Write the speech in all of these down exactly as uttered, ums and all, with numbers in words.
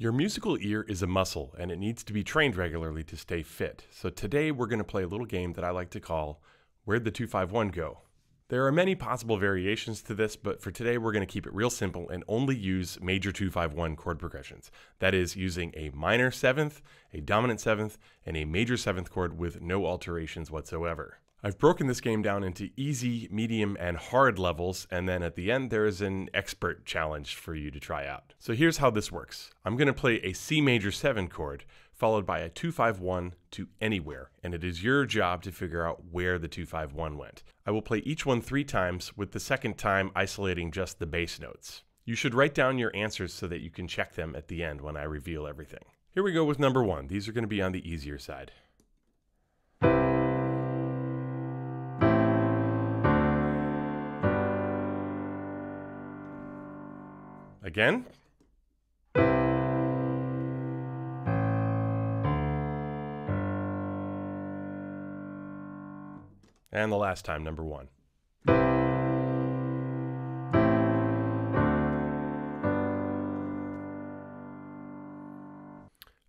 Your musical ear is a muscle, and it needs to be trained regularly to stay fit. So today we're going to play a little game that I like to call, Where'd the two five one Go? There are many possible variations to this, but for today we're going to keep it real simple and only use major two five one chord progressions. That is, using a minor seventh, a dominant seventh, and a major seventh chord with no alterations whatsoever. I've broken this game down into easy, medium, and hard levels, and then at the end there is an expert challenge for you to try out. So here's how this works. I'm going to play a C major seven chord, followed by a two five one to anywhere, and it is your job to figure out where the two five one went. I will play each one three times, with the second time isolating just the bass notes. You should write down your answers so that you can check them at the end when I reveal everything. Here we go with number one. These are going to be on the easier side. Again. And the last time, number one.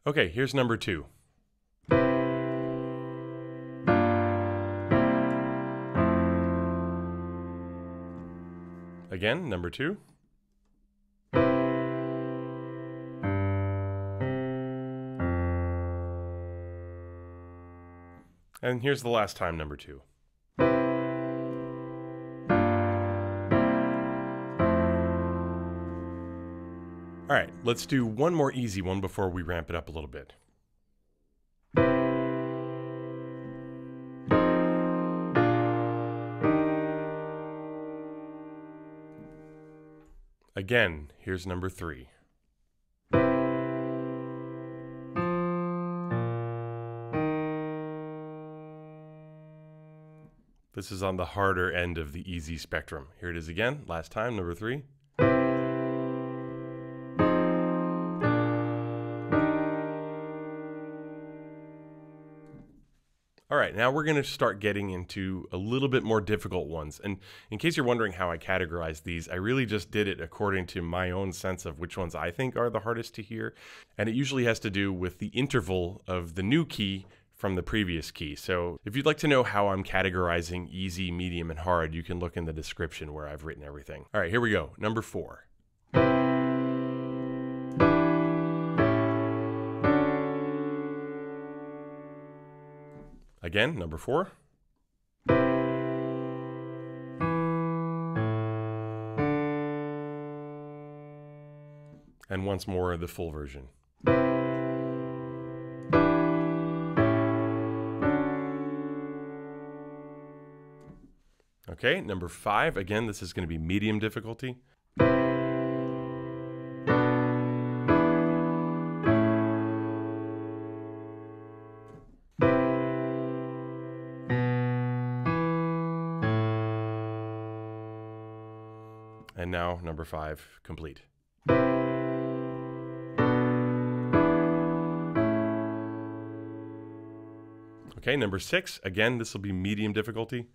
Okay, here's number two. Again, number two. And here's the last time, number two. All right, let's do one more easy one before we ramp it up a little bit. Again, here's number three. This is on the harder end of the easy spectrum. Here it is again, last time, number three. All right, now we're gonna start getting into a little bit more difficult ones. And in case you're wondering how I categorize these, I really just did it according to my own sense of which ones I think are the hardest to hear. And it usually has to do with the interval of the new key from the previous key. So if you'd like to know how I'm categorizing easy, medium, and hard, you can look in the description where I've written everything. All right, here we go, number four. Again, number four. And once more, the full version. Okay, number five. Again, this is going to be medium difficulty. And now, number five, complete. Okay, number six. Again, this will be medium difficulty.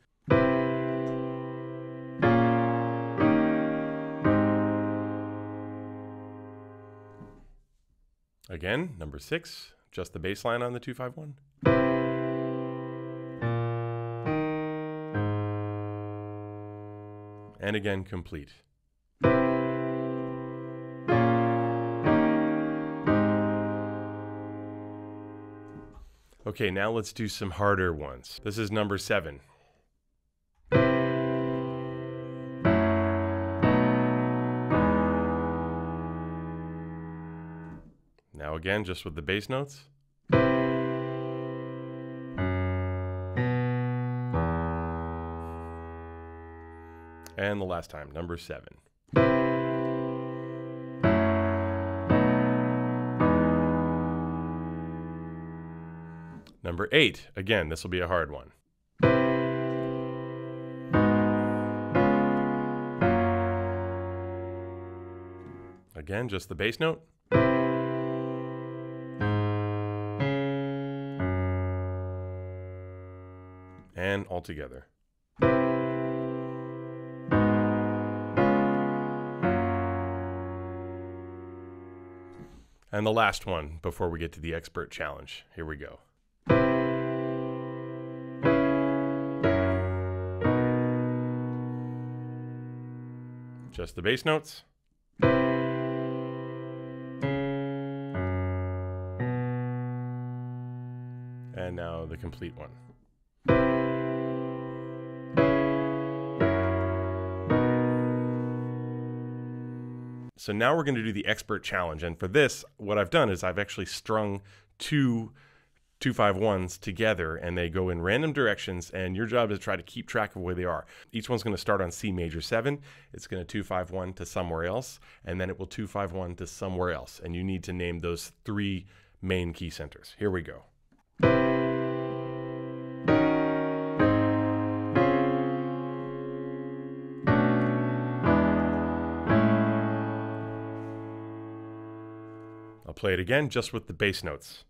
Again, number six, just the bass line on the two five one. And again, complete. Okay, now let's do some harder ones. This is number seven. Now again, just with the bass notes. And the last time, number seven. Number eight. Again, this will be a hard one. Again, just the bass note. And all together. And the last one before we get to the expert challenge. Here we go. Just the bass notes. And now the complete one. So now we're going to do the expert challenge. And for this, what I've done is I've actually strung two two five ones together, and they go in random directions, and your job is to try to keep track of where they are. Each one's going to start on C major seven. It's going to two five one to somewhere else, and then it will two five one to somewhere else. And you need to name those three main key centers. Here we go. I'll play it again, just with the bass notes.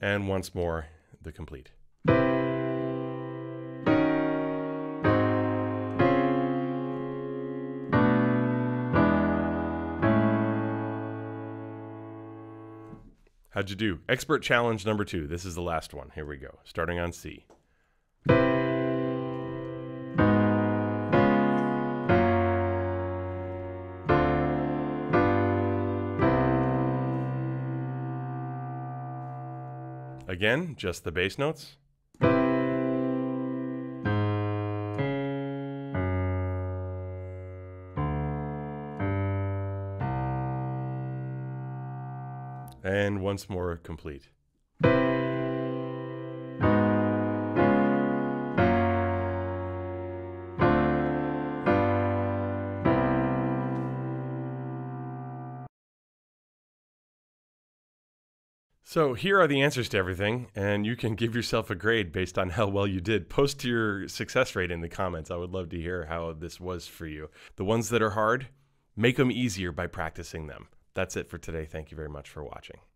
And once more, the complete. How'd you do? Expert challenge number two. This is the last one. Here we go. Starting on C. Again, just the bass notes. And once more, complete. So here are the answers to everything, and you can give yourself a grade based on how well you did. Post your success rate in the comments. I would love to hear how this was for you. The ones that are hard, make them easier by practicing them. That's it for today. Thank you very much for watching.